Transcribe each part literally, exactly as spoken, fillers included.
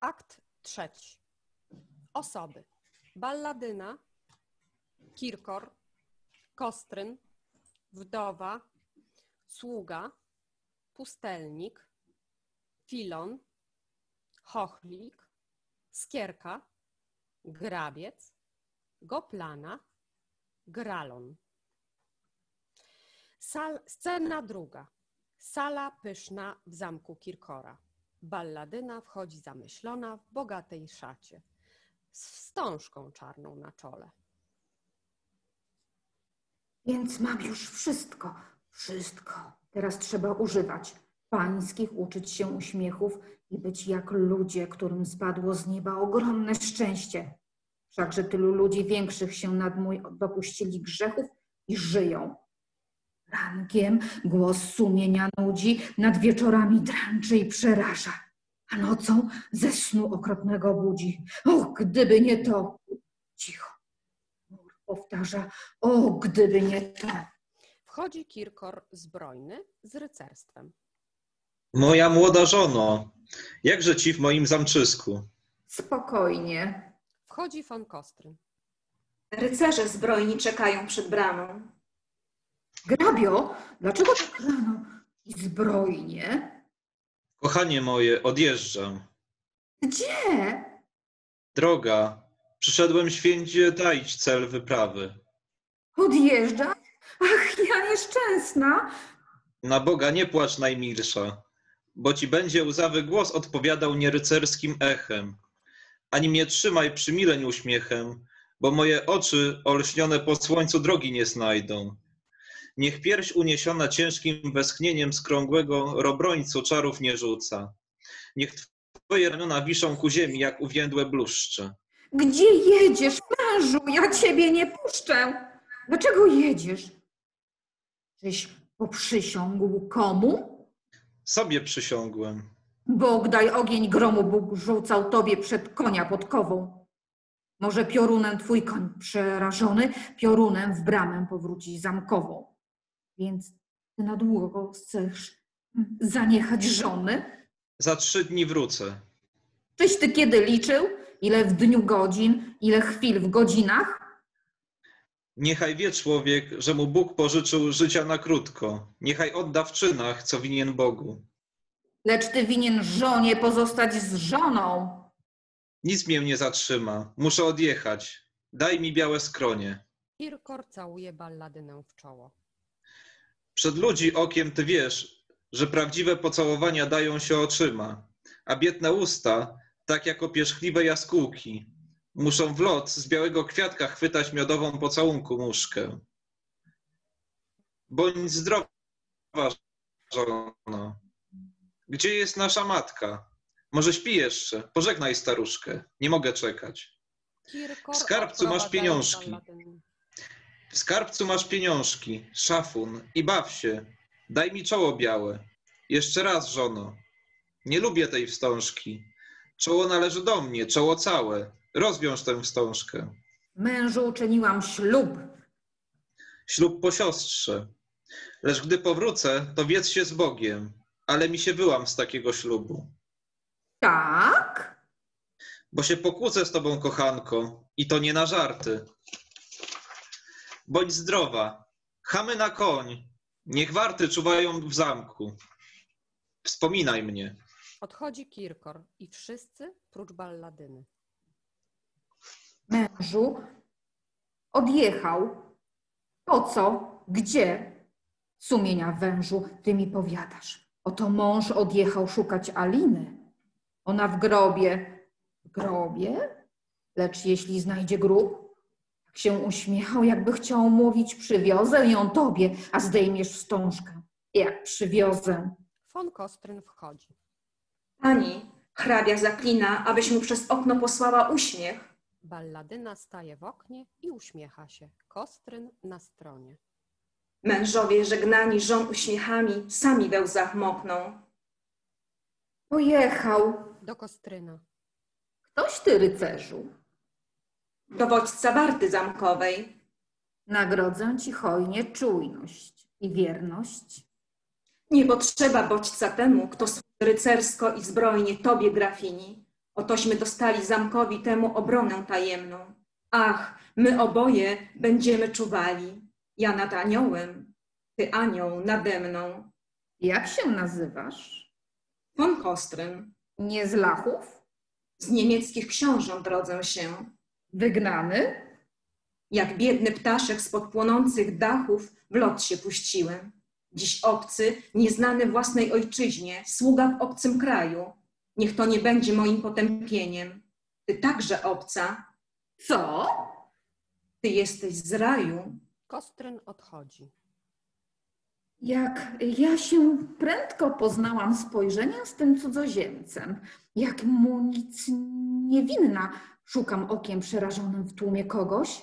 Akt trzeci. Osoby. Balladyna, Kirkor, Kostryn, wdowa, sługa, pustelnik, Filon, chochlik, skierka, grabiec, goplana, gralon. Sal, scena druga. Sala pyszna w zamku Kirkora. Balladyna wchodzi zamyślona w bogatej szacie, z wstążką czarną na czole. Więc mam już wszystko, wszystko. Teraz trzeba używać pańskich, uczyć się uśmiechów i być jak ludzie, którym spadło z nieba ogromne szczęście. Wszakże tylu ludzi większych się nad mój dopuścili grzechów i żyją. Rankiem głos sumienia nudzi, nad wieczorami dręczy i przeraża, a nocą ze snu okropnego budzi. O, gdyby nie to! Cicho. Mur powtarza. O, gdyby nie to! Wchodzi Kirkor zbrojny z rycerstwem. Moja młoda żono, jakże ci w moim zamczysku? Spokojnie. Wchodzi von Kostryn. Rycerze zbrojni czekają przed bramą. Grabio, dlaczego tak rano i zbrojnie? Kochanie moje, odjeżdżam. Gdzie? Droga, przyszedłem święcie dać cel wyprawy. Odjeżdżam? Ach, ja nieszczęsna. Na Boga nie płacz, najmilsza, bo ci będzie łzawy głos odpowiadał nierycerskim echem. Ani mnie trzymaj przymileń uśmiechem, bo moje oczy olśnione po słońcu drogi nie znajdą. Niech pierś uniesiona ciężkim westchnieniem skrągłego robrońcu czarów nie rzuca. Niech twoje ramiona wiszą ku ziemi jak uwiędłe bluszcze. Gdzie jedziesz, mężu? Ja ciebie nie puszczę. Dlaczego jedziesz? Czyś poprzysiągł komu? Sobie przysiągłem. Bogdaj ogień gromu Bóg rzucał tobie przed konia podkową. Może piorunem twój koń przerażony, piorunem w bramę powróci zamkową. Więc ty na długo chcesz zaniechać żony? Za trzy dni wrócę. Czyś ty kiedy liczył? Ile w dniu godzin? Ile chwil w godzinach? Niechaj wie człowiek, że mu Bóg pożyczył życia na krótko. Niechaj odda w czynach, co winien Bogu. Lecz ty winien żonie pozostać z żoną. Nic mnie nie zatrzyma. Muszę odjechać. Daj mi białe skronie. Kirkor całuje balladynę w czoło. Przed ludzi okiem ty wiesz, że prawdziwe pocałowania dają się oczyma, a biedne usta, tak jako pierzchliwe jaskółki, muszą w lot z białego kwiatka chwytać miodową pocałunku muszkę. Bądź zdrowa, żono. Gdzie jest nasza matka? Może śpi jeszcze? Pożegnaj staruszkę. Nie mogę czekać. W skarbcu masz pieniążki. W skarbcu masz pieniążki, szafun i baw się. Daj mi czoło białe. Jeszcze raz, żono. Nie lubię tej wstążki. Czoło należy do mnie, czoło całe. Rozwiąż tę wstążkę. Mężu uczyniłam ślub. Ślub po siostrze. Lecz gdy powrócę, to wiedz się z Bogiem. Ale mi się wyłam z takiego ślubu. Tak? Bo się pokłócę z tobą, kochanko. I to nie na żarty. Bądź zdrowa, chamy na koń, niech warty czuwają w zamku. Wspominaj mnie. Odchodzi Kirkor i wszyscy prócz balladyny. Mężu, odjechał. Po co? Gdzie? Sumienia wężu, ty mi powiadasz. Oto mąż odjechał szukać Aliny. Ona w grobie. W grobie? Lecz jeśli znajdzie grób? Się uśmiechał, jakby chciał mówić, przywiozę ją tobie, a zdejmiesz wstążkę. Jak przywiozę. Von Kostryn wchodzi. Pani, hrabia zaklina, abyś mu przez okno posłała uśmiech. Balladyna staje w oknie i uśmiecha się. Kostryn na stronie. Mężowie żegnani żon uśmiechami, sami we łzach mokną. Pojechał. Do Kostryna. Ktoś ty, rycerzu? Dowódca warty zamkowej. Nagrodzę ci hojnie czujność i wierność. Nie potrzeba bodźca temu, kto służy rycersko i zbrojnie tobie, grafini. Otośmy dostali zamkowi temu obronę tajemną. Ach, my oboje będziemy czuwali. Ja nad aniołem, ty anioł nade mną. Jak się nazywasz? Von Kostryn. Nie z Lachów? Z niemieckich książąt rodzę się. Wygnany? Jak biedny ptaszek spod płonących dachów w lot się puściłem. Dziś obcy, nieznany własnej ojczyźnie, sługa w obcym kraju. Niech to nie będzie moim potępieniem. Ty także obca. Co? Ty jesteś z raju. Kostryn odchodzi. Jak ja się prędko poznałam spojrzenia z tym cudzoziemcem. Jak mu nic niewinna. Szukam okiem przerażonym w tłumie kogoś.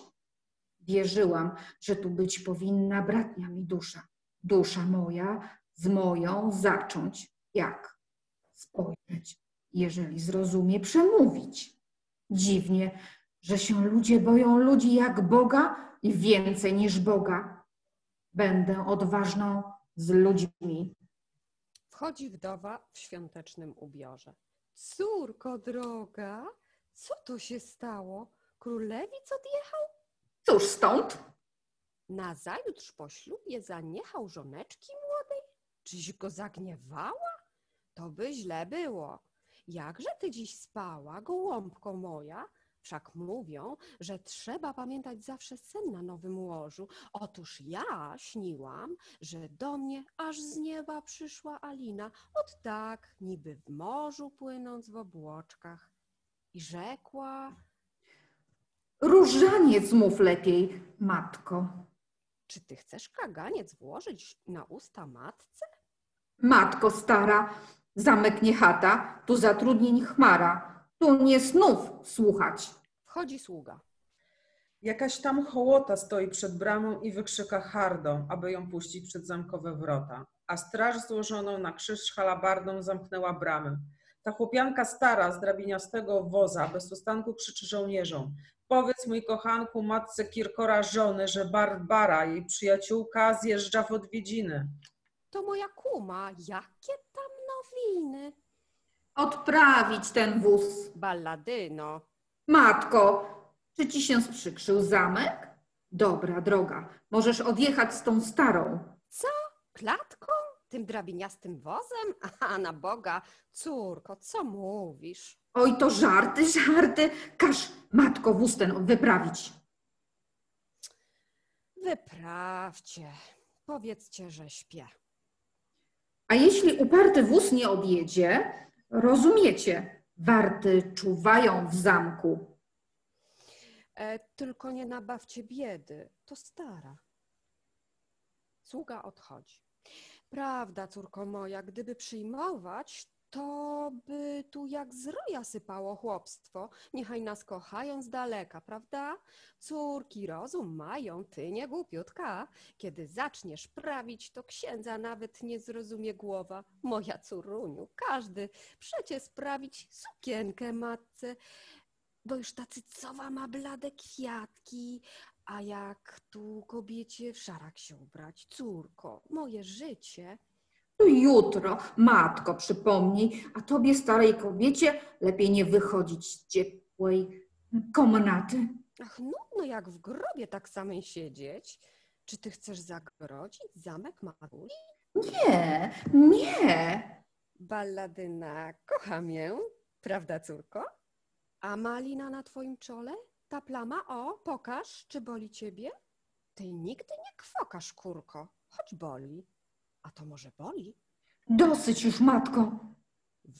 Wierzyłam, że tu być powinna bratnia mi dusza. Dusza moja z moją zacząć. Jak? Spojrzeć, jeżeli zrozumie, przemówić. Dziwnie, że się ludzie boją ludzi jak Boga i więcej niż Boga. Będę odważną z ludźmi. Wchodzi wdowa w świątecznym ubiorze. Córko droga, co to się stało? Królewic odjechał? Cóż stąd? Nazajutrz po ślubie zaniechał żoneczki młodej? Czyś go zagniewała? To by źle było. Jakże ty dziś spała, gołąbko moja? Wszak mówią, że trzeba pamiętać zawsze sen na nowym łożu. Otóż ja śniłam, że do mnie aż z nieba przyszła Alina, od tak, niby w morzu płynąc w obłoczkach. I rzekła... Różaniec mów lepiej, matko. Czy ty chcesz kaganiec włożyć na usta matce? Matko stara, zamek nie chata, tu zatrudnień chmara, tu nie snów słuchać. Wchodzi sługa. Jakaś tam hołota stoi przed bramą i wykrzyka hardą, aby ją puścić przed zamkowe wrota, a straż złożoną na krzyż halabardą zamknęła bramę. Ta chłopianka stara z drabiniastego woza bez ustanku krzyczy żołnierzom. Powiedz, mój kochanku, matce Kirkora żony, że Barbara, jej przyjaciółka, zjeżdża w odwiedziny. To moja kuma, jakie tam nowiny? Odprawić ten wóz. Balladyno. Matko, czy ci się sprzykrzył zamek? Dobra droga, możesz odjechać z tą starą. Co? Klatką? Tym drabiniastym wozem? A na Boga, córko, co mówisz? Oj, to żarty, żarty. Każ, matko, wóz ten wyprawić. Wyprawcie. Powiedzcie, że śpię. A jeśli uparty wóz nie objedzie, rozumiecie, warty czuwają w zamku. E, tylko nie nabawcie biedy, to stara. Sługa odchodzi. Prawda, córko moja, gdyby przyjmować, to by tu jak z roja sypało chłopstwo. Niechaj nas kochają z daleka, prawda? Córki rozum mają, ty nie głupiutka. Kiedy zaczniesz prawić, to księdza nawet nie zrozumie głowa. Moja córuniu, każdy przecie sprawić sukienkę matce, bo już ta cycowa ma blade kwiatki. A jak tu kobiecie w szarak się ubrać? Córko, moje życie... Jutro, matko, przypomnij, a tobie, starej kobiecie, lepiej nie wychodzić z ciepłej komnaty. Ach, nudno jak w grobie tak samej siedzieć. Czy ty chcesz zagrodzić zamek matuli? Nie, nie. Balladyna, kocham ją, prawda, córko? A malina na twoim czole? Ta plama, o, pokaż, czy boli ciebie? Ty nigdy nie kwokasz, kurko, choć boli. A to może boli? Dosyć już, matko.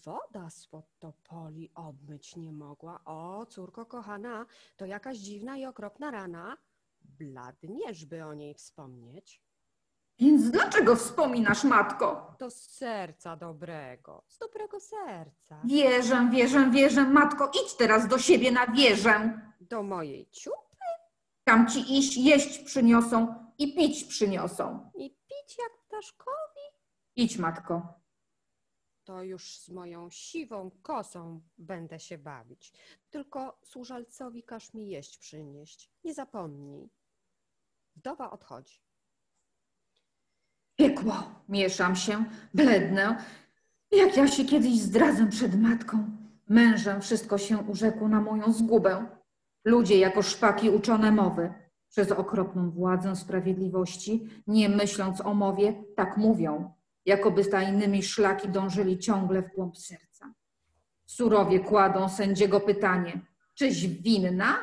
Woda spod topoli obmyć nie mogła. O, córko kochana, to jakaś dziwna i okropna rana. Bladniesz, by o niej wspomnieć. Więc dlaczego wspominasz, matko? To z serca dobrego, z dobrego serca. Wierzę, wierzę, wierzę, matko, idź teraz do siebie na wieżę. Do mojej ciupy? Tam ci iść, jeść przyniosą i pić przyniosą. I pić jak ptaszkowi? Idź, matko. To już z moją siwą kosą będę się bawić. Tylko służalcowi każ mi jeść przynieść. Nie zapomnij. Wdowa odchodzi. Piekło, mieszam się, blednę, jak ja się kiedyś zdradzę przed matką. Mężem wszystko się urzekło na moją zgubę. Ludzie jako szpaki uczone mowy. Przez okropną władzę sprawiedliwości, nie myśląc o mowie, tak mówią, jakoby tajnymi szlaki dążyli ciągle w głąb serca. Surowie kładą sędziego pytanie, czyś winna?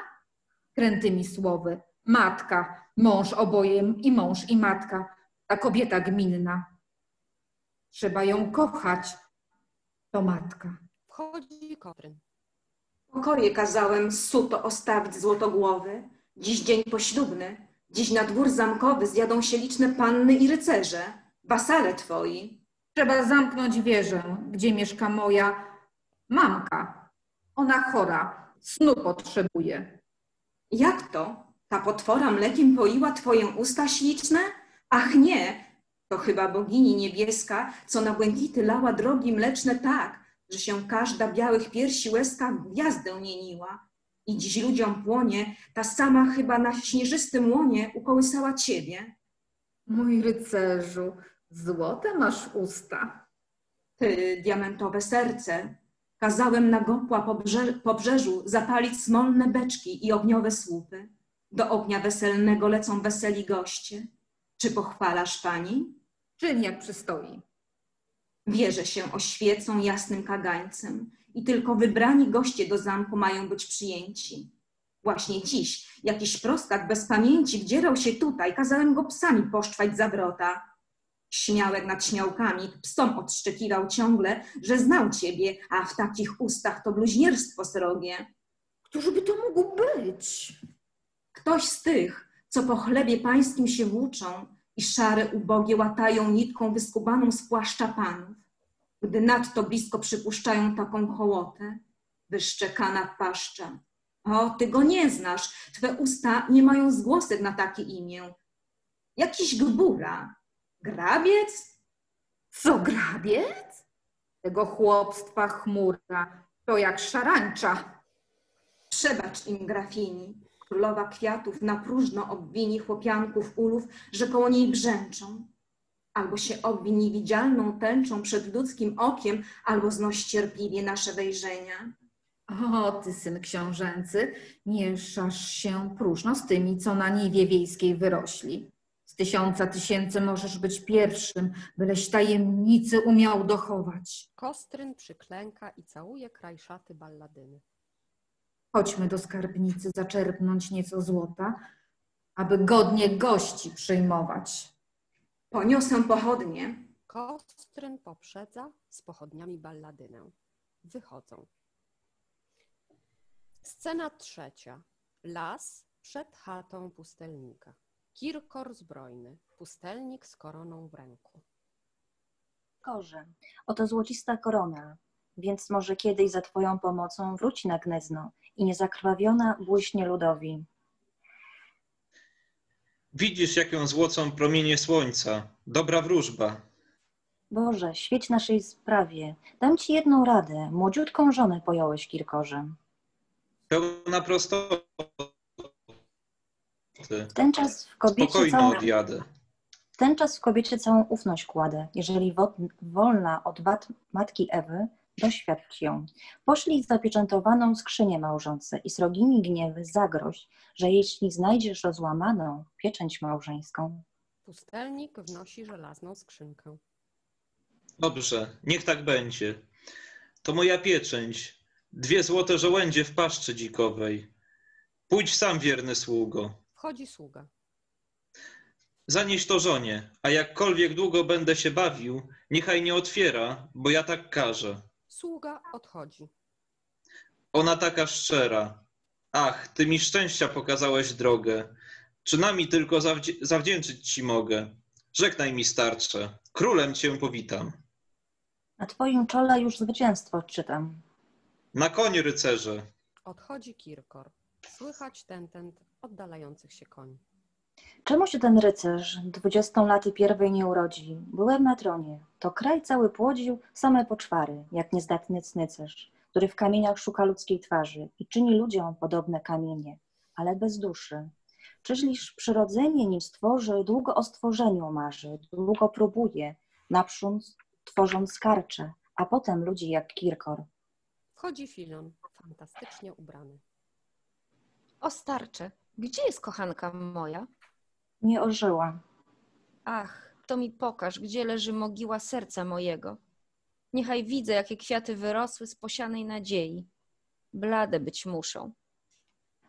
Krętymi słowy, matka, mąż obojem i mąż i matka, ta kobieta gminna. Trzeba ją kochać, to matka. Wchodzi Kostryn. Pokoje kazałem suto ostawić złotogłowy, dziś dzień poślubny, dziś na dwór zamkowy zjadą się liczne panny i rycerze, wasale twoi. Trzeba zamknąć wieżę, gdzie mieszka moja mamka. Ona chora, snu potrzebuje. Jak to? Ta potwora mlekiem poiła twoje usta śliczne? Ach nie, to chyba bogini niebieska, co na błękity lała drogi mleczne tak, że się każda białych piersi łezka w gwiazdę mieniła. I dziś ludziom płonie, ta sama chyba na śnieżystym łonie ukołysała ciebie. Mój rycerzu, złote masz usta. Ty, diamentowe serce, kazałem na gopła po, brze po brzeżu zapalić smolne beczki i ogniowe słupy. Do ognia weselnego lecą weseli goście. Czy pochwalasz pani? Czyń jak przystoi. Wieże się oświecą jasnym kagańcem i tylko wybrani goście do zamku mają być przyjęci. Właśnie dziś jakiś prostak bez pamięci wdzierał się tutaj, kazałem go psami poszczwać za wrota. Śmiałek nad śmiałkami psom odszczekiwał ciągle, że znał ciebie, a w takich ustach to bluźnierstwo srogie. Któż by to mógł być? Ktoś z tych, co po chlebie pańskim się włóczą i szare ubogie łatają nitką wyskubaną z płaszcza panów. Gdy nadto blisko przypuszczają taką hołotę, wyszczekana paszcza. O, ty go nie znasz, twe usta nie mają zgłosek na takie imię. Jakiś gbura. Grabiec? Co grabiec? Tego chłopstwa chmura, to jak szarańcza. Przebacz im, grafini. Królowa kwiatów na próżno obwini chłopianków ulów, że koło niej brzęczą. Albo się obwi niewidzialną tęczą przed ludzkim okiem, albo znosi cierpliwie nasze wejrzenia. O, ty syn książęcy, mieszasz się próżno z tymi, co na niwie wiejskiej wyrośli. Z tysiąca tysięcy możesz być pierwszym, byleś tajemnicy umiał dochować. Kostryn przyklęka i całuje kraj szaty Balladyny. Chodźmy do skarbnicy zaczerpnąć nieco złota, aby godnie gości przyjmować. Poniosę pochodnie. Kostryn poprzedza z pochodniami Balladynę. Wychodzą. Scena trzecia. Las przed chatą pustelnika. Kirkor zbrojny. Pustelnik z koroną w ręku. Korze, oto złocista korona, więc może kiedyś za twoją pomocą wróci na gnezno i niezakrwawiona błyśnie ludowi. Widzisz, jak ją złocą promienie słońca. Dobra wróżba. Boże, świeć naszej sprawie. Dam ci jedną radę. Młodziutką żonę pojąłeś, Kirkorze. Pełna prostoty. W ten czas w kobiecie Spokojno całą... odjadę. W ten czas w kobiecie całą ufność kładę. Jeżeli wo... wolna od wad matki Ewy, doświadcz ją. Poszlij zapieczętowaną skrzynię małżonce i srogimi gniewy zagroź, że jeśli znajdziesz rozłamaną pieczęć małżeńską. Pustelnik wnosi żelazną skrzynkę. Dobrze, niech tak będzie. To moja pieczęć. Dwie złote żołędzie w paszczy dzikowej. Pójdź sam, wierny sługo. Wchodzi sługa. Zanieś to żonie, a jakkolwiek długo będę się bawił, niechaj nie otwiera, bo ja tak każę. Sługa odchodzi. Ona taka szczera. Ach, ty mi szczęścia pokazałeś drogę. Czynami tylko zawdzi zawdzięczyć ci mogę. Żegnaj mi, starcze. Królem cię powitam. Na twoim czole już zwycięstwo odczytam. Na konie, rycerze. Odchodzi Kirkor. Słychać tętent oddalających się koni. Czemu się ten rycerz dwudziestą laty pierwej nie urodzi? Byłem na tronie. To kraj cały płodził same poczwary, jak niezdatny cnycerz, który w kamieniach szuka ludzkiej twarzy i czyni ludziom podobne kamienie, ale bez duszy. Czyżliż przyrodzenie nim stworzy, długo o stworzeniu marzy, długo próbuje, naprzód tworząc karcze, a potem ludzi jak Kirkor. Wchodzi Filon, fantastycznie ubrany. O starcze, gdzie jest kochanka moja? Nie ożyła. Ach, to mi pokaż, gdzie leży mogiła serca mojego. Niechaj widzę, jakie kwiaty wyrosły z posianej nadziei. Blade być muszą.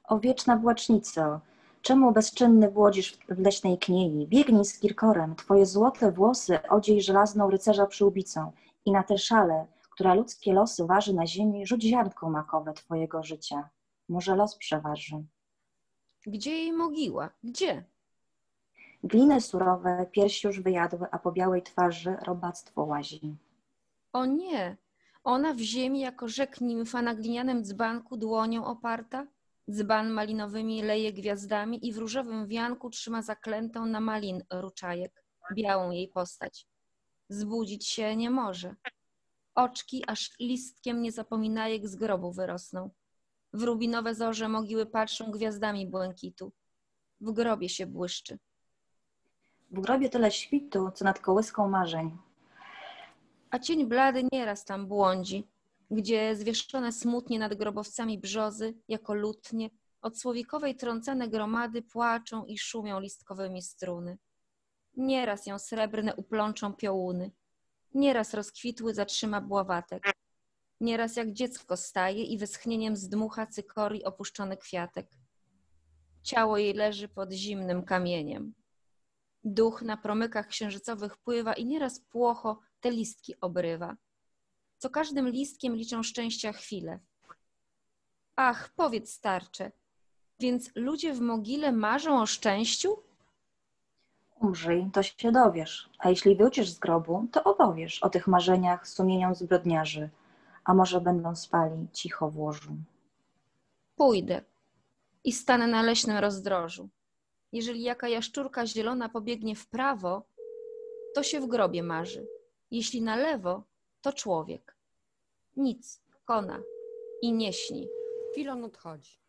O wieczna włócznico, czemu bezczynny błodzisz w leśnej kniei? Biegnij z Kirkorem, twoje złote włosy odziej żelazną rycerza przyłbicą i na tę szalę, która ludzkie losy waży na ziemi, rzuć ziarnko makowe twojego życia. Może los przeważy. Gdzie jej mogiła? Gdzie? Gliny surowe pierś już wyjadły, a po białej twarzy robactwo łazi. O nie! Ona w ziemi jako rzek nimfa na glinianym dzbanku dłonią oparta, dzban malinowymi leje gwiazdami i w różowym wianku trzyma zaklętą na malin ruczajek, białą jej postać. Zbudzić się nie może. Oczki aż listkiem nie zapominajek z grobu wyrosną. W rubinowe zorze mogiły patrzą gwiazdami błękitu. W grobie się błyszczy. W grobie tyle świtu, co nad kołyską marzeń. A cień blady nieraz tam błądzi, gdzie zwieszczone smutnie nad grobowcami brzozy, jako lutnie, od słowikowej trącane gromady płaczą i szumią listkowymi struny. Nieraz ją srebrne uplączą piołuny, nieraz rozkwitły zatrzyma bławatek, nieraz jak dziecko staje i westchnieniem zdmucha cykori opuszczony kwiatek. Ciało jej leży pod zimnym kamieniem. Duch na promykach księżycowych pływa i nieraz płocho te listki obrywa. Co każdym listkiem liczą szczęścia chwile. Ach, powiedz starcze, więc ludzie w mogile marzą o szczęściu? Umrzyj, to się dowiesz, a jeśli wyjdziesz z grobu, to opowiesz o tych marzeniach sumieniom zbrodniarzy, a może będą spali cicho w łożu. Pójdę i stanę na leśnym rozdrożu. Jeżeli jaka jaszczurka zielona pobiegnie w prawo, to się w grobie marzy. Jeśli na lewo, to człowiek. Nic, kona i nie śni. Filon odchodzi.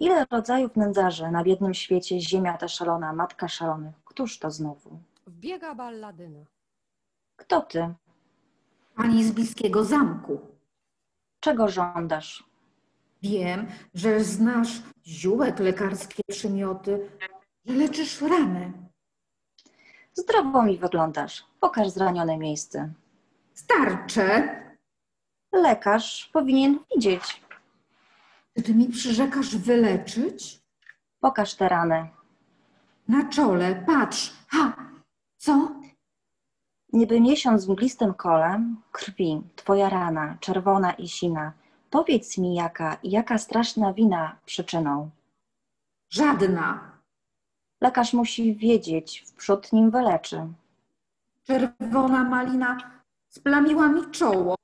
Ile rodzajów nędzarzy na biednym świecie, ziemia ta szalona, matka szalonych. Któż to znowu? Wbiega Balladyna. Kto ty? Pani z bliskiego zamku. Czego żądasz? Wiem, że znasz ziółek lekarskie przymioty, że leczysz rany. Zdrowo mi wyglądasz. Pokaż zranione miejsce. Starcze. Lekarz powinien widzieć. Czy ty mi przyrzekasz wyleczyć? Pokaż te rany. Na czole, patrz. Ha! Co? Niby miesiąc w mglistym kole krwi, twoja rana, czerwona i sina. Powiedz mi, jaka, jaka straszna wina przyczyną? Żadna. Lekarz musi wiedzieć, wprzód nim wyleczy. Czerwona malina splamiła mi czoło.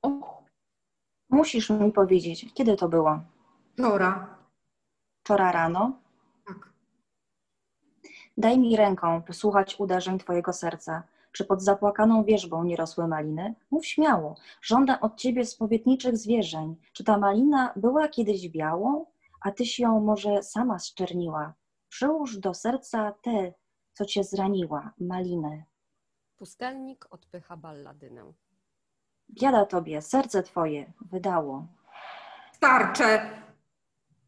Musisz mi powiedzieć, kiedy to było? Wczora. Wczora rano? Tak. Daj mi ręką posłuchać uderzeń twojego serca. Czy pod zapłakaną wierzbą nie rosły maliny? Mów śmiało. Żądam od ciebie spowiedniczych zwierzeń. Czy ta malina była kiedyś białą, a tyś ją może sama zczerniła? Przyłóż do serca tę, co cię zraniła, malinę. Pustelnik odpycha Balladynę. Biada tobie, serce twoje wydało. Starcze!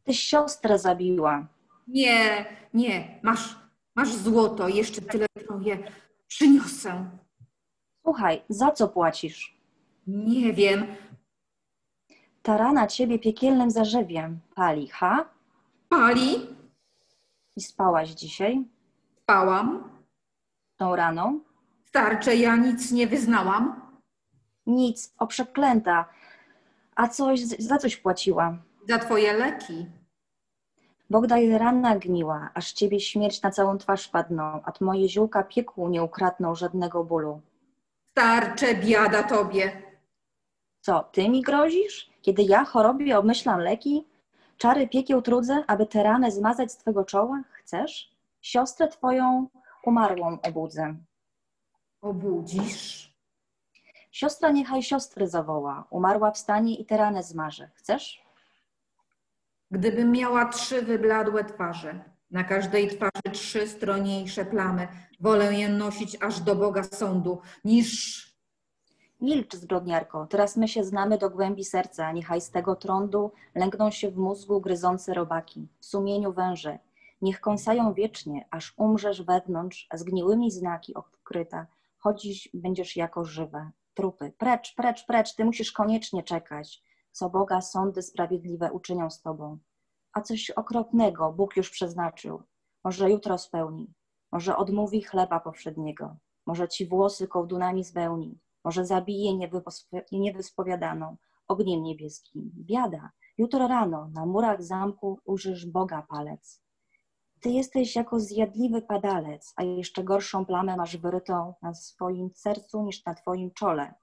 Tyś siostrę zabiła. Nie, nie, masz, masz złoto, jeszcze tyle troje. Przyniosę. Słuchaj, za co płacisz? Nie wiem. Ta rana ciebie piekielnym zażywiem pali, ha? Pali? I spałaś dzisiaj? Spałam. Tą raną? Starcze, ja nic nie wyznałam. Nic, o przeklęta. A coś, za coś płaciła? Za twoje leki. Bogdaj rana gniła, aż ciebie śmierć na całą twarz padną, a moje ziółka piekłu nie ukradną żadnego bólu. Starcze, biada tobie. Co, ty mi grozisz? Kiedy ja chorobie obmyślam leki? Czary piekieł trudzę, aby tę ranę zmazać z twego czoła? Chcesz? Siostrę twoją umarłą obudzę. Obudzisz? Siostra niechaj siostry zawoła. Umarła wstanie i tę ranę zmaże. Chcesz? Gdybym miała trzy wybladłe twarze, na każdej twarzy trzy stroniejsze plamy, wolę je nosić aż do Boga sądu, niż... Milcz, zbrodniarko, teraz my się znamy do głębi serca, niechaj z tego trądu lęgną się w mózgu gryzące robaki, w sumieniu węże. Niech kąsają wiecznie, aż umrzesz wewnątrz, a zgniłymi znaki okryta, chodzić będziesz jako żywe. Trupy, precz, precz, precz, ty musisz koniecznie czekać, co Boga sądy sprawiedliwe uczynią z tobą. A coś okropnego Bóg już przeznaczył, może jutro spełni, może odmówi chleba powszedniego, może ci włosy kołdunami zbełni, może zabije niewyspowiadaną ogniem niebieskim. Biada, jutro rano na murach zamku ujrzysz Boga palec. Ty jesteś jako zjadliwy padalec, a jeszcze gorszą plamę masz wyrytą na swoim sercu niż na twoim czole.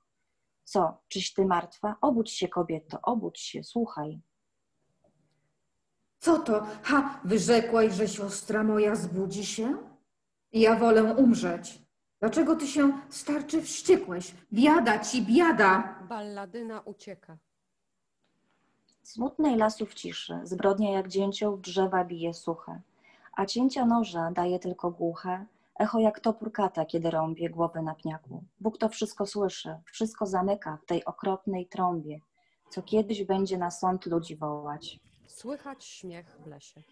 Co, czyś ty martwa? Obudź się, kobieto, obudź się, słuchaj. Co to? Ha, wyrzekłaś, że siostra moja zbudzi się? Ja wolę umrzeć. Dlaczego ty się starczy wściekłeś? Biada ci, biada! Balladyna ucieka. Smutnej lasów ciszy, zbrodnia jak dzięcioł w drzewa bije suche, a cięcia noża daje tylko głuche echo jak topór kata, kiedy rąbie głowy na pniaku. Bóg to wszystko słyszy, wszystko zamyka w tej okropnej trąbie, co kiedyś będzie na sąd ludzi wołać. Słychać śmiech w lesie.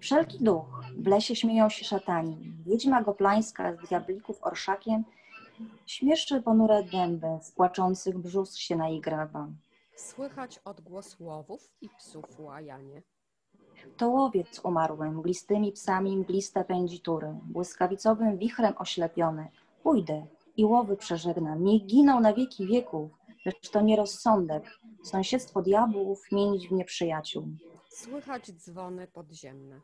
Wszelki duch, w lesie śmieją się szatani. Wiedźma goplańska z diablików orszakiem śmieszy ponure dęby, z płaczących brzus się naigrawa. Słychać odgłos łowów i psów łajanie. To łowiec umarły, mglistymi psami mgliste pędzi tury, błyskawicowym wichrem oślepiony. Pójdę i łowy przeżegnam, niech giną na wieki wieków, lecz to nie rozsądek, sąsiedztwo diabłów mienić w nieprzyjaciół. Słychać dzwony podziemne.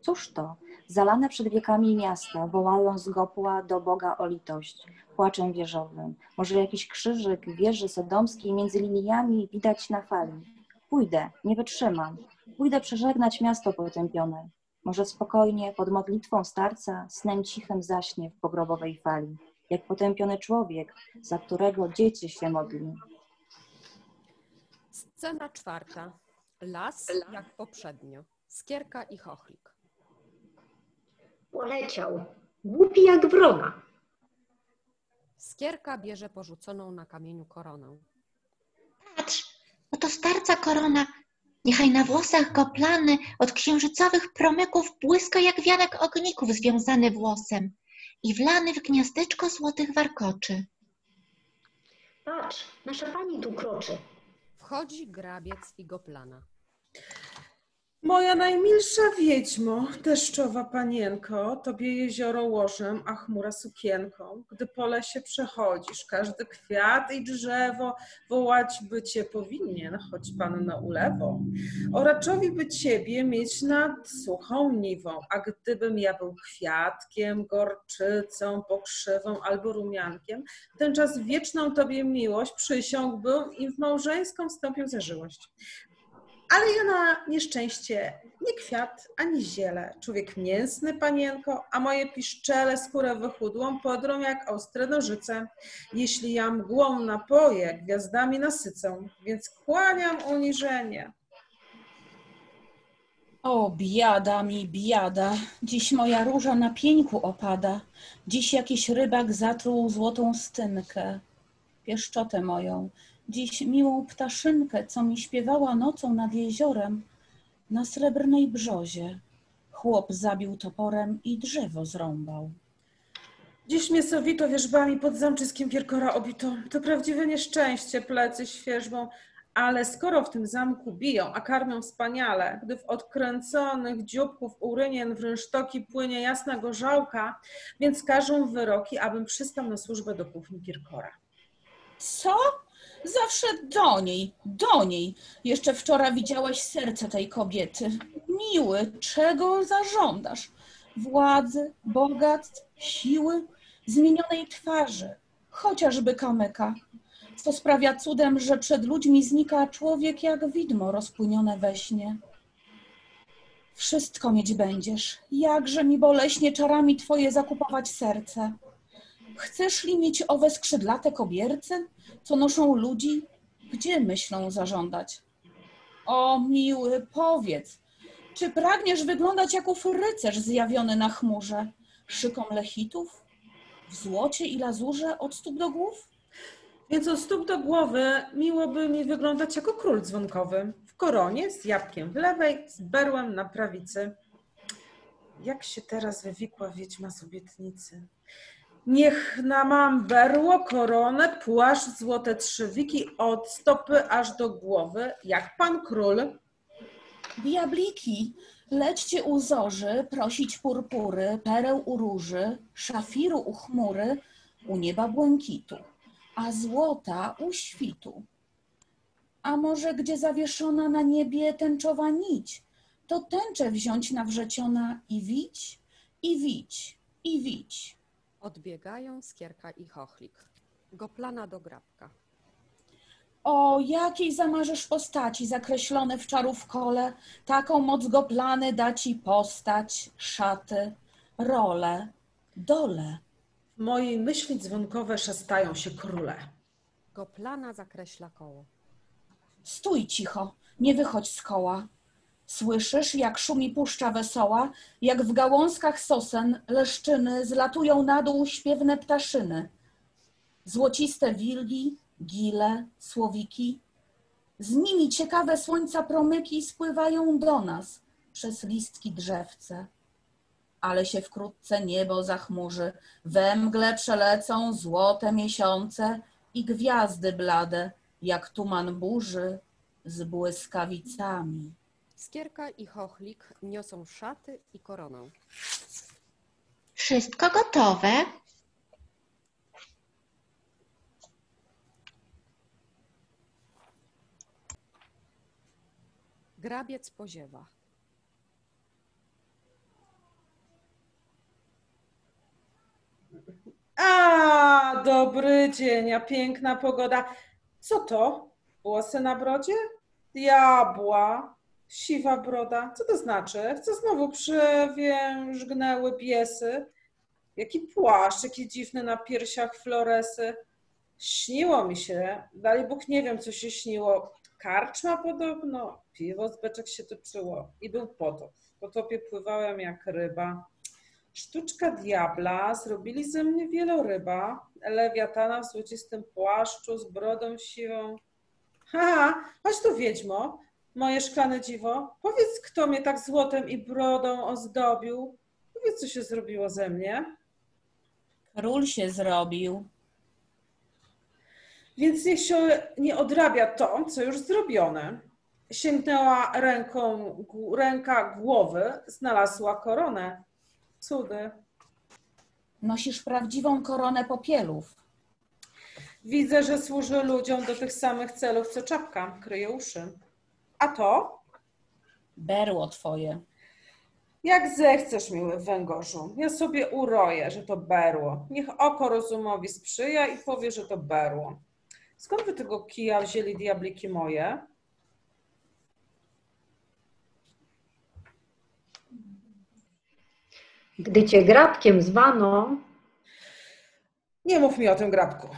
Cóż to? Zalane przed wiekami miasta wołają z gopła do Boga o litość, płaczem wieżowym. Może jakiś krzyżyk wieży sodomskiej między liniami widać na fali. Pójdę, nie wytrzymam. Pójdę przeżegnać miasto potępione. Może spokojnie, pod modlitwą starca, snem cichym zaśnie w pogrobowej fali, jak potępiony człowiek, za którego dzieci się modli. Scena czwarta. Las jak poprzednio. Skierka i chochlik. Poleciał. Głupi jak wrona. Skierka bierze porzuconą na kamieniu koronę. Patrz, oto starca korona. Niechaj na włosach goplany od księżycowych promyków błyska jak wianek ogników związany włosem i wlany w gniazdeczko złotych warkoczy. Patrz, nasza pani tu kroczy. Wchodzi Grabiec i Goplana. Moja najmilsza wiedźmo, deszczowa panienko, tobie jezioro łożem, a chmura sukienką. Gdy po lesie przechodzisz, każdy kwiat i drzewo wołać by cię powinien, choć panno ulewą. Oraczowi by ciebie mieć nad suchą niwą, a gdybym ja był kwiatkiem, gorczycą, pokrzywą albo rumiankiem, tęczas wieczną tobie miłość przysiągłbym i w małżeńską wstąpił zażyłość. Ale ja na nieszczęście nie kwiat, ani ziele. Człowiek mięsny, panienko, a moje piszczele skórę wychudłą podrą jak ostre nożyce. Jeśli ja mgłą napoję, gwiazdami nasycę, więc kłaniam uniżenie. O, biada mi, biada, dziś moja róża na pieńku opada. Dziś jakiś rybak zatruł złotą stynkę, pieszczotę moją. Dziś miłą ptaszynkę, co mi śpiewała nocą nad jeziorem, na srebrnej brzozie. Chłop zabił toporem i drzewo zrąbał. Dziś mnie sowito wierzbami pod zamczyskiem Kirkora obito. To prawdziwe nieszczęście, plecy świerzbą. Ale skoro w tym zamku biją, a karmią wspaniale, gdy w odkręconych dzióbków urynien w rynsztoki płynie jasna gorzałka, więc każą wyroki, abym przystał na służbę do kuchni Kirkora. Co? Zawsze do niej, do niej. Jeszcze wczoraj widziałaś serce tej kobiety. Miły, czego zażądasz? Władzy, bogactw, siły, zmienionej twarzy, chociażby kamyka. Co sprawia cudem, że przed ludźmi znika człowiek jak widmo rozpłynione we śnie. Wszystko mieć będziesz, jakże mi boleśnie czarami twoje zakupować serce. Chcesz li mieć owe skrzydlate kobierce, co noszą ludzi, gdzie myślą zażądać? O miły, powiedz, czy pragniesz wyglądać jak ów rycerz zjawiony na chmurze, szyką lechitów, w złocie i lazurze od stóp do głów? Więc od stóp do głowy miło by mi wyglądać jako król dzwonkowy. W koronie, z jabłkiem w lewej, z berłem na prawicy. Jak się teraz wywikła wiedźma z obietnicy? Niech na mam berło, koronę, płaszcz, złote trzewiki od stopy aż do głowy, jak pan król. Diabliki, lećcie u zorzy, prosić purpury, pereł u róży, szafiru u chmury, u nieba błękitu, a złota u świtu. A może gdzie zawieszona na niebie tęczowa nić, to tęczę wziąć nawrzeciona i wić, i wić, i wić. Odbiegają skierka i chochlik. Goplana do grabka. O jakiej zamarzysz postaci zakreślone w czarówkole, taką moc Goplany da ci postać, szaty, role, dole. W mojej myśli dzwonkowe szastają się króle. Goplana zakreśla koło. Stój cicho, nie wychodź z koła. Słyszysz, jak szumi puszcza wesoła, jak w gałązkach sosen leszczyny zlatują na dół śpiewne ptaszyny. Złociste wilgi, gile, słowiki. Z nimi ciekawe słońca promyki spływają do nas przez listki drzewce. Ale się wkrótce niebo zachmurzy, we mgle przelecą złote miesiące i gwiazdy blade, jak tuman burzy, z błyskawicami. Skierka i chochlik niosą szaty i koronę. Wszystko gotowe? Grabiec poziewa. A, dobry dzień, a piękna pogoda. Co to? Włosy na brodzie? Diabła. Siwa broda. Co to znaczy? Co znowu przywiężgnęły piesy? Jaki płaszcz, jakie dziwne na piersiach floresy. Śniło mi się. Dalej Bóg nie wiem, co się śniło. Karczma podobno. Piwo z beczek się toczyło. I był potop. W potopie pływałem jak ryba. Sztuczka diabla. Zrobili ze mnie wieloryba. Lewiatana w złocistym płaszczu z brodą siwą. Ha! Chodź tu, wiedźmo. Moje szklane dziwo, powiedz, kto mnie tak złotem i brodą ozdobił. Powiedz, co się zrobiło ze mnie. Król się zrobił. Więc niech się nie odrabia to, co już zrobione. Sięgnęła ręką, ręka głowy, znalazła koronę. Cudy. Nosisz prawdziwą koronę popielów. Widzę, że służy ludziom do tych samych celów, co czapka kryje uszy. A to? Berło twoje. Jak zechcesz, miły węgorzu. Ja sobie uroję, że to berło. Niech oko rozumowi sprzyja i powie, że to berło. Skąd wy tego kija wzięli, diabliki moje? Gdy cię grabkiem zwano... Nie mów mi o tym grabku.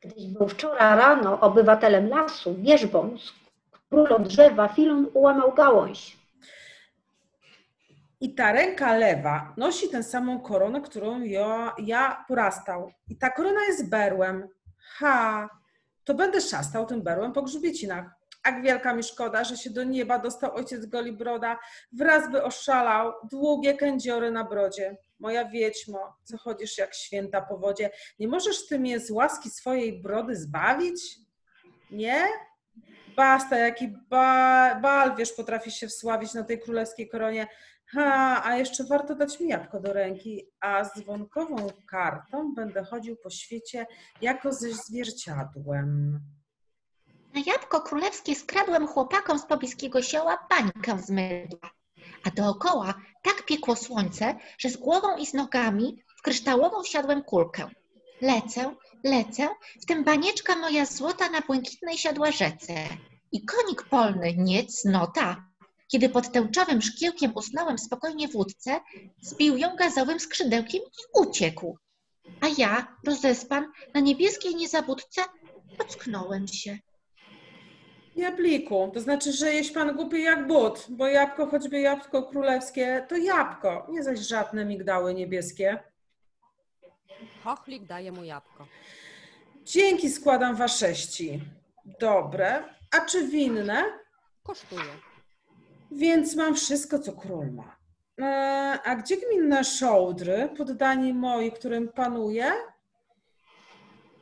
Gdyś był wczoraj rano obywatelem lasu, wierzbą, z królą drzewa, Filon ułamał gałąź. I ta ręka lewa nosi tę samą koronę, którą ja, ja porastał. I ta korona jest berłem. Ha! To będę szastał tym berłem po grzbiecinach. Ak wielka mi szkoda, że się do nieba dostał ojciec Golibroda, wraz by oszalał długie kędziory na brodzie. Moja wiedźmo, co chodzisz jak święta po wodzie, nie możesz ty mnie z łaski swojej brody zbawić? Nie? Basta, jaki ba bal, wiesz, potrafi się wsławić na tej królewskiej koronie. Ha, a jeszcze warto dać mi jabłko do ręki, a z dzwonkową kartą będę chodził po świecie jako ze zwierciadłem. Na jabłko królewskie skradłem chłopakom z pobliskiego sioła bańkę z mydła. A dookoła tak piekło słońce, że z głową i z nogami w kryształową siadłem kulkę. Lecę, lecę, w tym banieczka moja złota na błękitnej siadła rzece. I konik polny, nie cnota. Kiedy pod tęczowym szkiełkiem usnąłem spokojnie w łódce, zbił ją gazowym skrzydełkiem i uciekł. A ja, rozespan, na niebieskiej niezawódce ocknąłem się. Diabliku, to znaczy, że jeść pan głupi jak but, bo jabłko, choćby jabłko królewskie, to jabłko, nie zaś żadne migdały niebieskie. Chochlik daje mu jabłko. Dzięki składam wasześci. Dobre. A czy winne? Kosztuje. Więc mam wszystko, co król ma. E, a gdzie gminne szołdry, poddani moi, którym panuję?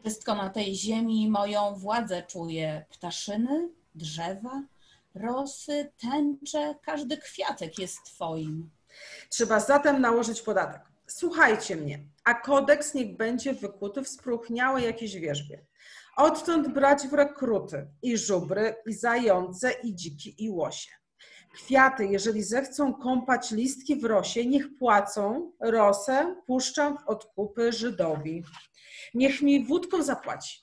Wszystko na tej ziemi moją władzę czuje. Ptaszyny, drzewa, rosy, tęcze, każdy kwiatek jest twoim. Trzeba zatem nałożyć podatek. Słuchajcie mnie, a kodeks niech będzie wykuty w spróchniałej jakiejś wierzbie. Odtąd brać w rekruty i żubry, i zające, i dziki, i łosie. Kwiaty, jeżeli zechcą kąpać listki w rosie, niech płacą, rosę puszczam w odkupy Żydowi. Niech mi wódką zapłaci.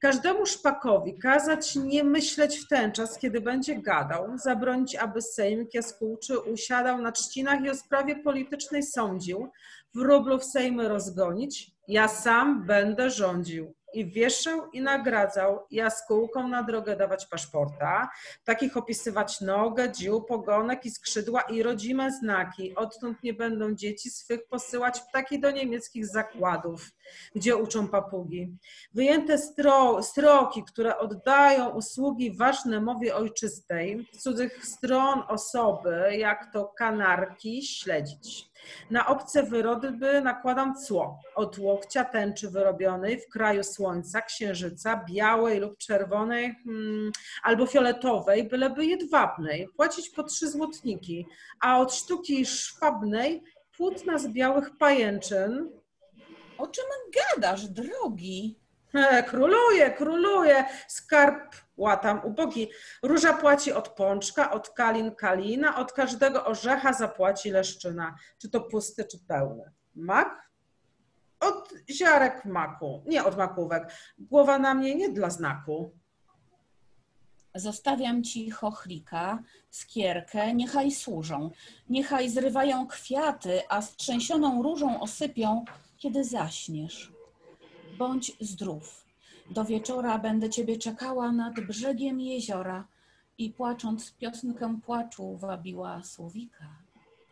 Każdemu szpakowi kazać nie myśleć w ten czas, kiedy będzie gadał, zabronić, aby sejmik jaskółczy usiadał na trzcinach i o sprawie politycznej sądził, wróblów sejmy rozgonić, ja sam będę rządził. I wieszał i nagradzał, jaskółką na drogę dawać paszporta, takich opisywać nogę, dziób, ogonek i skrzydła i rodzime znaki. Odtąd nie będą dzieci swych posyłać ptaki do niemieckich zakładów, gdzie uczą papugi. Wyjęte stro, stroki, które oddają usługi ważne mowie ojczystej, cudzych stron osoby, jak to kanarki, śledzić. Na obce wyroby nakładam cło, od łokcia tęczy wyrobionej w kraju słońca, księżyca, białej lub czerwonej hmm, albo fioletowej, byleby jedwabnej, płacić po trzy złotniki, a od sztuki szwabnej płótna z białych pajęczyn. O czym gadasz, drogi? E, króluje, króluje, skarb łatam ubogi. Róża płaci od pączka, od kalin kalina, od każdego orzecha zapłaci leszczyna. Czy to pusty, czy pełny. Mak? Od ziarek maku, nie od makówek. Głowa na mnie nie dla znaku. Zostawiam ci chochlika, skierkę, niechaj służą. Niechaj zrywają kwiaty, a strzęsioną różą osypią, kiedy zaśniesz. Bądź zdrów. Do wieczora będę ciebie czekała nad brzegiem jeziora i płacząc piosenkę płaczu wabiła słowika.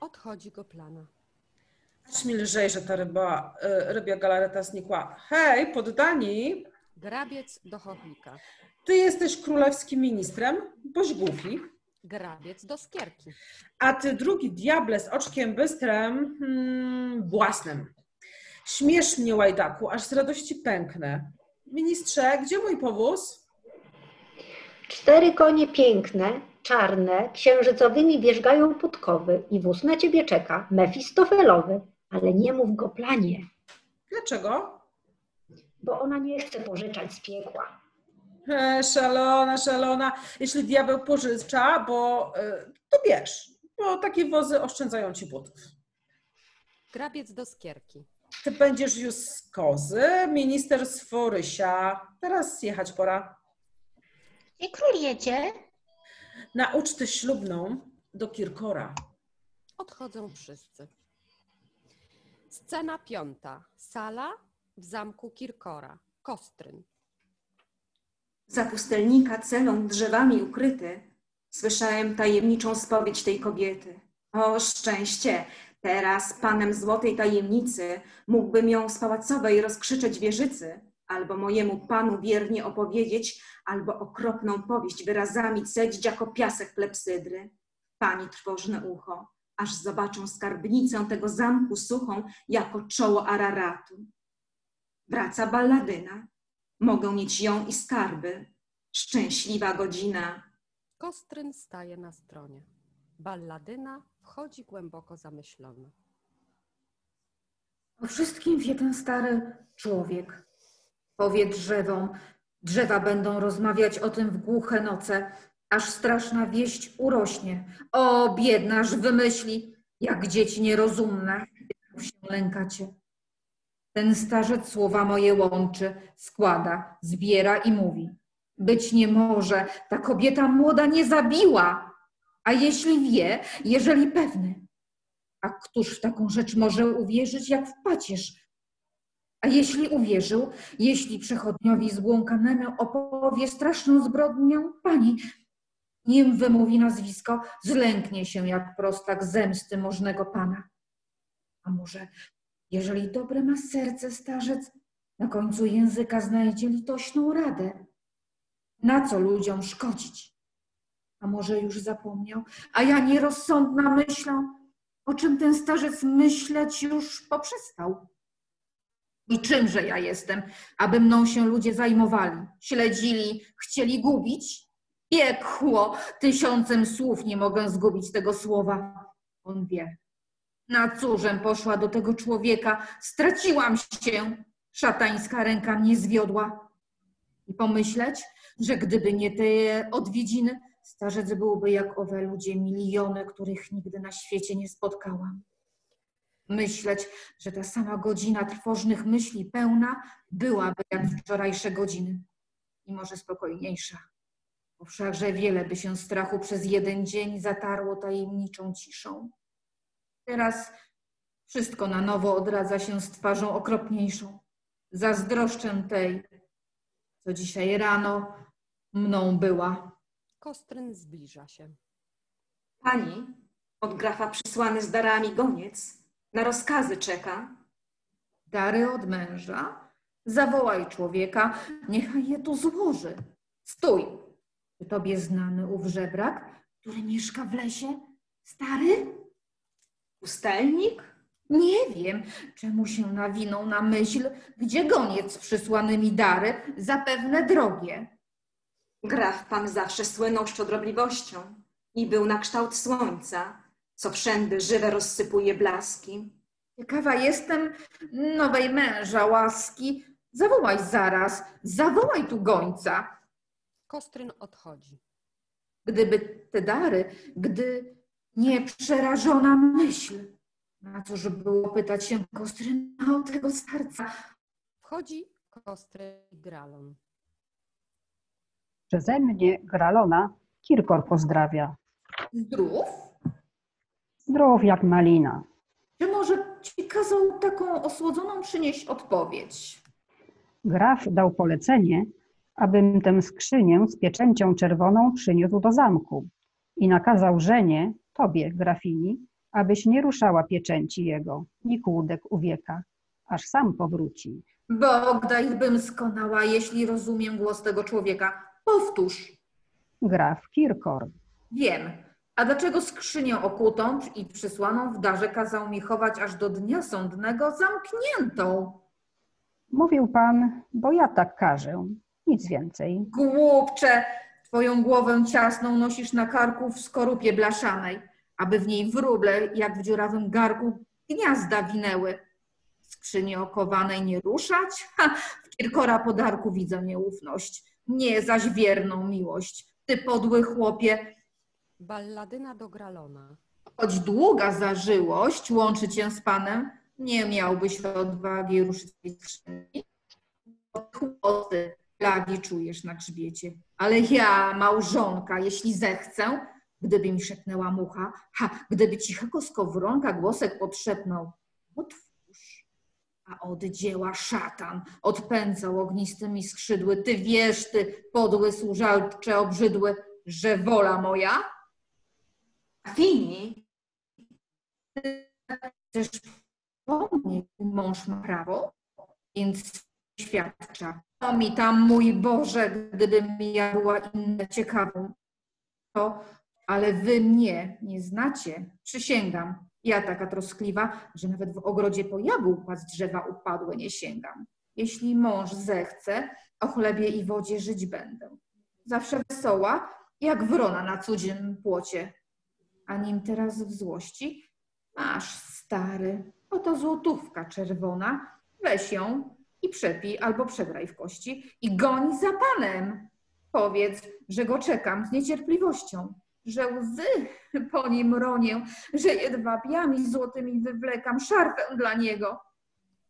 Odchodzi Goplana. Aż mi lżej, że ta ryba, rybia galareta znikła. Hej, poddani! Grabiec do chochlika. Ty jesteś królewskim ministrem, boś głupi. Grabiec do skierki. A ty drugi diable z oczkiem bystrem, hmm, własnym. Śmiesz mnie, łajdaku, aż z radości pęknę. Ministrze, gdzie mój powóz? Cztery konie piękne, czarne, księżycowymi wierzgają podkowy i wóz na ciebie czeka, mefistofelowy, ale nie mów Goplanie. Dlaczego? Bo ona nie chce pożyczać z piekła. E, szalona, szalona. Jeśli diabeł pożycza, bo y, to bierz, bo takie wozy oszczędzają ci butów. Grabiec do skierki. Ty będziesz już z kozy, minister z Forysia. Teraz jechać pora. I król jedzie. Na ucztę ślubną do Kirkora. Odchodzą wszyscy. Scena piąta. Sala w zamku Kirkora. Kostryn. Za pustelnika celą drzewami ukryty słyszałem tajemniczą spowiedź tej kobiety. O szczęście! Teraz panem złotej tajemnicy mógłbym ją z pałacowej rozkrzyczeć wieżycy, albo mojemu panu wiernie opowiedzieć, albo okropną powieść wyrazami cedzić jako piasek plepsydry. Pani trwożne ucho, aż zobaczą skarbnicę tego zamku suchą jako czoło Araratu. Wraca Balladyna. Mogę mieć ją i skarby. Szczęśliwa godzina. Kostryn staje na stronie. Balladyna wchodzi głęboko zamyślona. O wszystkim wie ten stary człowiek. Powie drzewom, drzewa będą rozmawiać o tym w głuche noce, aż straszna wieść urośnie. O, biednaż wymyśli, jak dzieci nierozumne, się lękacie. Ten starzec słowa moje łączy, składa, zbiera i mówi. Być nie może, ta kobieta młoda nie zabiła. A jeśli wie, jeżeli pewny, a któż w taką rzecz może uwierzyć, jak w pacierz? A jeśli uwierzył, jeśli przechodniowi zbłąkanemu opowie straszną zbrodnię pani, nim wymówi nazwisko, zlęknie się jak prostak zemsty możnego pana. A może, jeżeli dobre ma serce starzec, Na końcu języka znajdzie litośną radę. Na co ludziom szkodzić? A może już zapomniał? A ja nierozsądna myślą, o czym ten starzec myśleć już poprzestał. I czymże ja jestem, aby mną się ludzie zajmowali, śledzili, chcieli gubić? Piekło, tysiącem słów nie mogę zgubić tego słowa. On wie. Na cóżem poszła do tego człowieka, straciłam się, szatańska ręka mnie zwiodła. I pomyśleć, że gdyby nie te odwiedziny, starzec byłby jak owe ludzie, miliony, których nigdy na świecie nie spotkałam. Myśleć, że ta sama godzina trwożnych myśli pełna byłaby jak wczorajsze godziny i może spokojniejsza. Bo wszakże wiele by się strachu przez jeden dzień zatarło tajemniczą ciszą. Teraz wszystko na nowo odradza się z twarzą okropniejszą. Zazdroszczę tej, co dzisiaj rano mną była. Kostryn zbliża się. Pani, od grafa przysłany z darami goniec, na rozkazy czeka. Dary od męża? Zawołaj człowieka, niechaj je tu złoży. Stój! Czy tobie znany ów żebrak, który mieszka w lesie? Stary? Pustelnik? Nie wiem, czemu się nawinął na myśl, gdzie goniec z przysłanymi dary, zapewne drogie. Graf pan zawsze słynął szczodrobliwością i był na kształt słońca, co wszędy żywe rozsypuje blaski. Ciekawa jestem nowej męża łaski. Zawołaj zaraz, zawołaj tu gońca. Kostryn odchodzi. Gdyby te dary, gdy nie przerażona myśl. Na co, żeby było pytać się Kostryna o tego starca? Wchodzi Kostryn i Gralon. Przeze mnie, Gralona, Kirkor pozdrawia. Zdrów? Zdrów jak malina. Czy może ci kazał taką osłodzoną przynieść odpowiedź? Graf dał polecenie, abym tę skrzynię z pieczęcią czerwoną przyniósł do zamku i nakazał żenie, tobie, grafini, abyś nie ruszała pieczęci jego, ni kłódek u wieka, aż sam powróci. Bogdajbym skonała, jeśli rozumiem głos tego człowieka. Powtórz. Graf Kirkor. Wiem. A dlaczego skrzynię okutą i przysłaną w darze kazał mi chować aż do dnia sądnego zamkniętą? Mówił pan, bo ja tak każę. Nic więcej. Głupcze! Twoją głowę ciasną nosisz na karku w skorupie blaszanej, aby w niej wróble, jak w dziurawym garku, gniazda winęły. Skrzyni okowanej nie ruszać? Ha, w Kirkora podarku widzę nieufność, nie zaś wierną miłość. Ty podły chłopie. Balladyna do Gralona. Choć długa zażyłość łączy cię z panem, nie miałbyś odwagi ruszyć tej skrzyni. Chłopy, plagi czujesz na grzbiecie. Ale ja, małżonka, jeśli zechcę, gdyby mi szepnęła mucha, ha, gdyby cichego skowronka głosek podszepnął, otwórz, a od dzieła szatan odpędzał ognistymi skrzydły. Ty wiesz, ty podły służalcze obrzydły, że wola moja? Fini, ty chcesz pomnieć, mąż ma prawo, więc świadcza. O mi tam, mój Boże, gdybym ja była inna ciekawą, to, ale wy mnie nie znacie. Przysięgam, ja taka troskliwa, że nawet w ogrodzie po jabłka z drzewa upadłe nie sięgam. Jeśli mąż zechce, o chlebie i wodzie żyć będę. Zawsze wesoła, jak wrona na cudzym płocie. A nim teraz w złości, masz stary, oto złotówka czerwona, weź ją i przepij albo przegraj w kości i goń za panem. Powiedz, że go czekam z niecierpliwością, że łzy po nim ronię, że jedwabiami złotymi wywlekam szarfę dla niego.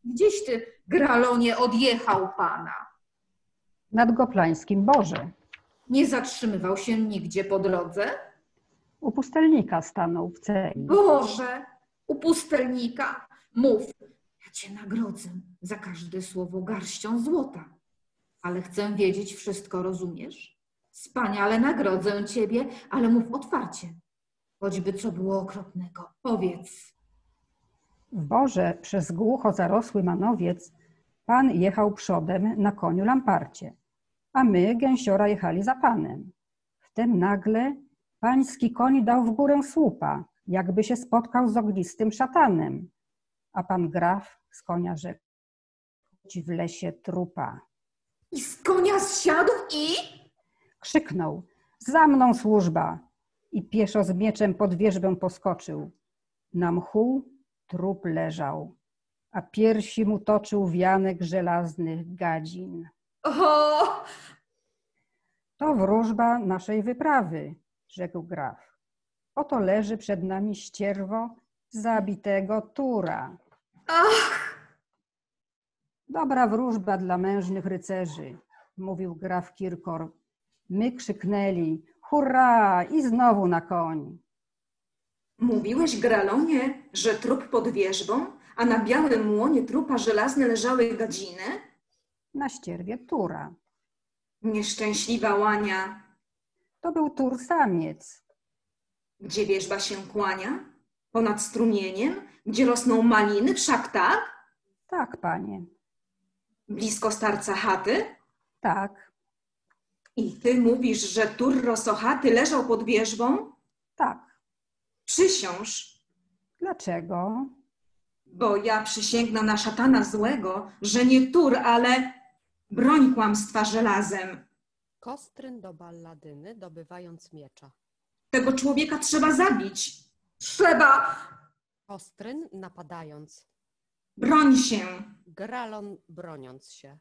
Gdzieś ty, Gralonie, odjechał pana? Nad Goplańskim Borze. Nie zatrzymywał się nigdzie po drodze? U pustelnika stanął w celi. Boże, u pustelnika? Mów, ja cię nagrodzę za każde słowo garścią złota. Ale chcę wiedzieć wszystko, rozumiesz? Wspaniale nagrodzę ciebie, ale mów otwarcie. Choćby co było okropnego, powiedz. W Boże przez głucho zarosły manowiec Pan jechał przodem na koniu Lamparcie, a my, gęsiora, jechali za panem. Wtem nagle pański koń dał w górę słupa, jakby się spotkał z ognistym szatanem. A pan graf z konia rzekł: w lesie trupa. I z konia zsiadł i krzyknął: za mną służba! I pieszo z mieczem pod wierzbę poskoczył. Na mchu trup leżał, a piersi mu toczył wianek żelaznych gadzin. Oho! To wróżba naszej wyprawy, rzekł graf. Oto leży przed nami ścierwo zabitego Tura. Ach! Dobra wróżba dla mężnych rycerzy, mówił graf Kirkor. My krzyknęli: hurra! I znowu na koń. Mówiłeś, Gralonie, że trup pod wierzbą, a na białym łonie trupa żelazne leżały gadziny? Na ścierwie Tura. Nieszczęśliwa łania. To był Tur samiec. Gdzie wierzba się kłania? Ponad strumieniem? Gdzie rosną maliny? Wszak tak? Tak, panie. Blisko starca chaty? Tak. I ty mówisz, że Tur rosochaty leżał pod wierzbą? Tak. Przysiąż. Dlaczego? Bo ja przysięgnę na szatana złego, że nie Tur, ale broń kłamstwa żelazem. Kostryn do Balladyny, dobywając miecza. Tego człowieka trzeba zabić. Trzeba! Kostryn, napadając. Broń się. Gralon, broniąc się.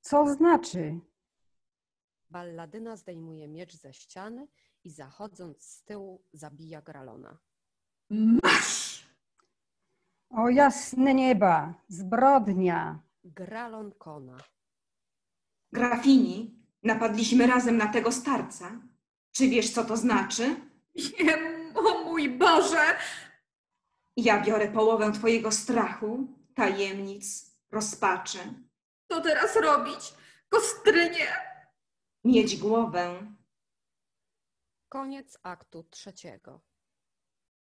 Co znaczy? Balladyna zdejmuje miecz ze ściany i zachodząc z tyłu zabija Gralona. Masz! O jasne nieba! Zbrodnia! Gralon kona. Grafini, napadliśmy razem na tego starca. Czy wiesz, co to znaczy? Nie, o mój Boże! Ja biorę połowę twojego strachu, tajemnic, rozpaczy. Co teraz robić? Kostrynie! Mieć głowę. Koniec aktu trzeciego.